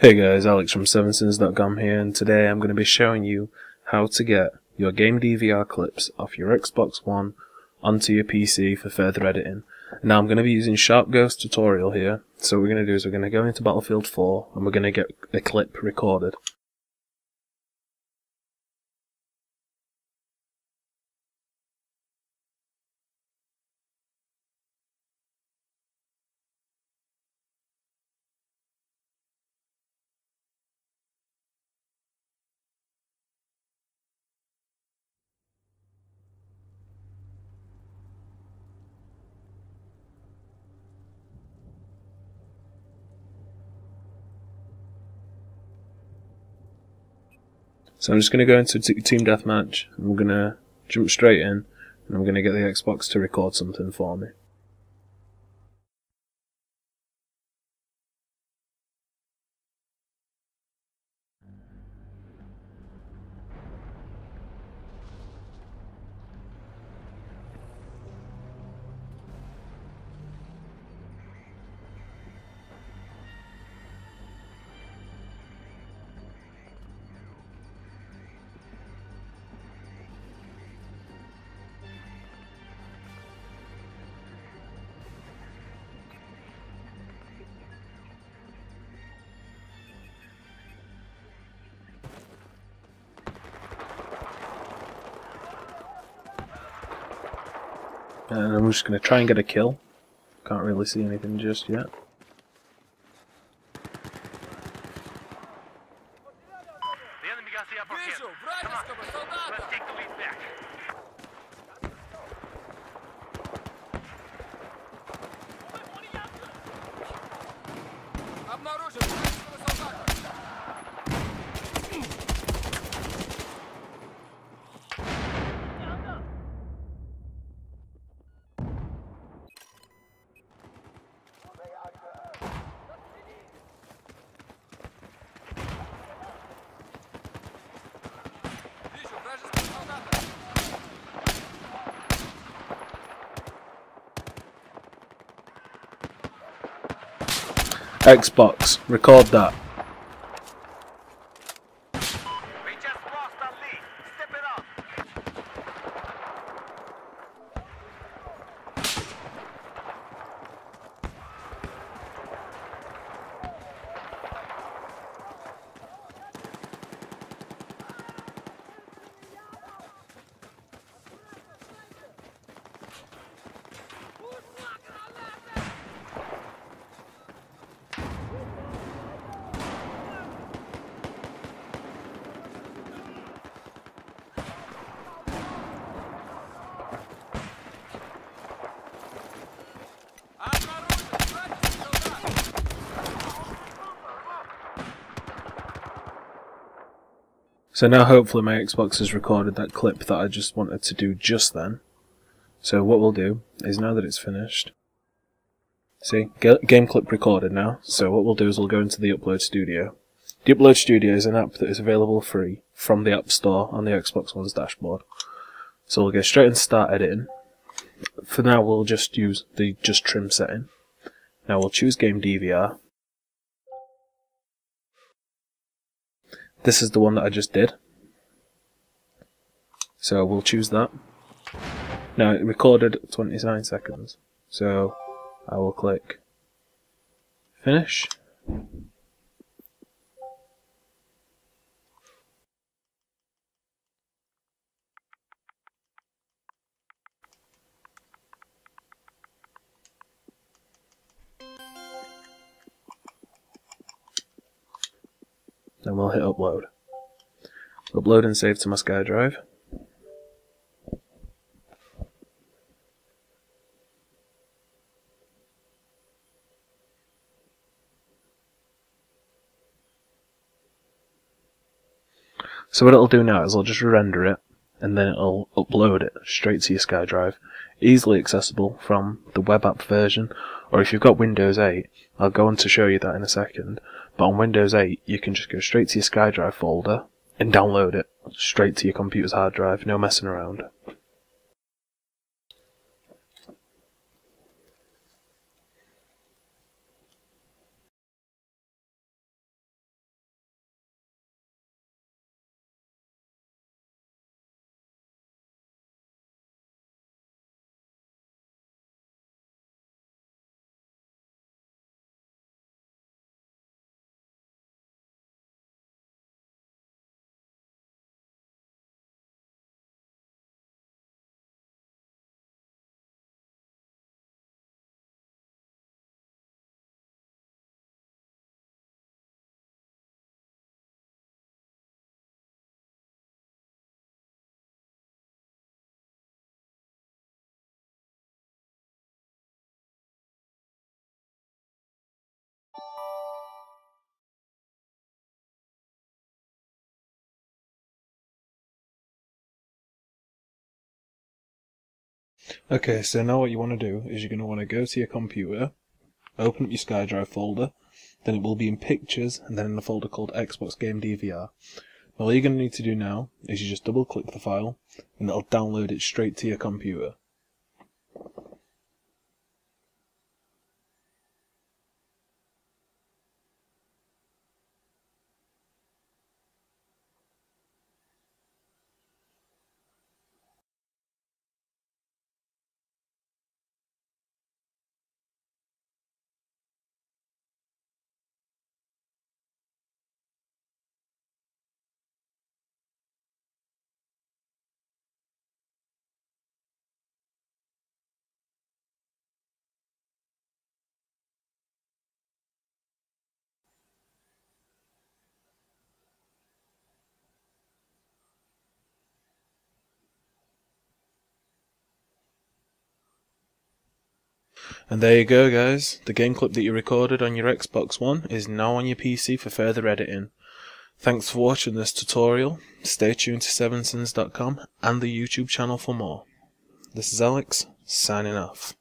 Hey guys, Alex from Se7enSins.com here, and today I'm going to be showing you how to get your Game DVR clips off your Xbox One onto your PC for further editing. Now I'm going to be using Sharp Ghost tutorial here, so what we're going to do is we're going to go into Battlefield 4 and we're going to get a clip recorded. So I'm just going to go into Team Deathmatch, and I'm going to jump straight in, and I'm going to get the Xbox to record something for me. And I'm just going to try and get a kill. Can't really see anything just yet. The enemy got the upper hand. Come on, let's take the lead back. Xbox, record that. We just lost our lead. Step it up. So now hopefully my Xbox has recorded that clip that I just wanted to do just then. So what we'll do is, now that it's finished, see, game clip recorded now. So what we'll do is we'll go into the Upload Studio. The Upload Studio is an app that is available free from the App Store on the Xbox One's dashboard. So we'll go straight and start editing. For now we'll just use the just trim setting. Now we'll choose Game DVR. This is the one that I just did, so we'll choose that. Now it recorded 29 seconds, so I will click finish. Then we'll hit upload. Upload and save to my SkyDrive. So what it'll do now is I'll just render it and then it'll upload it straight to your SkyDrive. Easily accessible from the web app version, or if you've got Windows 8, I'll go on to show you that in a second, but on Windows 8 you can just go straight to your SkyDrive folder and download it straight to your computer's hard drive, no messing around. Okay, so now what you want to do is you're going to want to go to your computer, open up your SkyDrive folder, then it will be in Pictures, and then in a folder called Xbox Game DVR. Now all you're going to need to do now is you just double click the file, and it'll download it straight to your computer. And there you go, guys. The game clip that you recorded on your Xbox One is now on your PC for further editing. Thanks for watching this tutorial. Stay tuned to Se7enSins.com and the YouTube channel for more. This is Alex, signing off.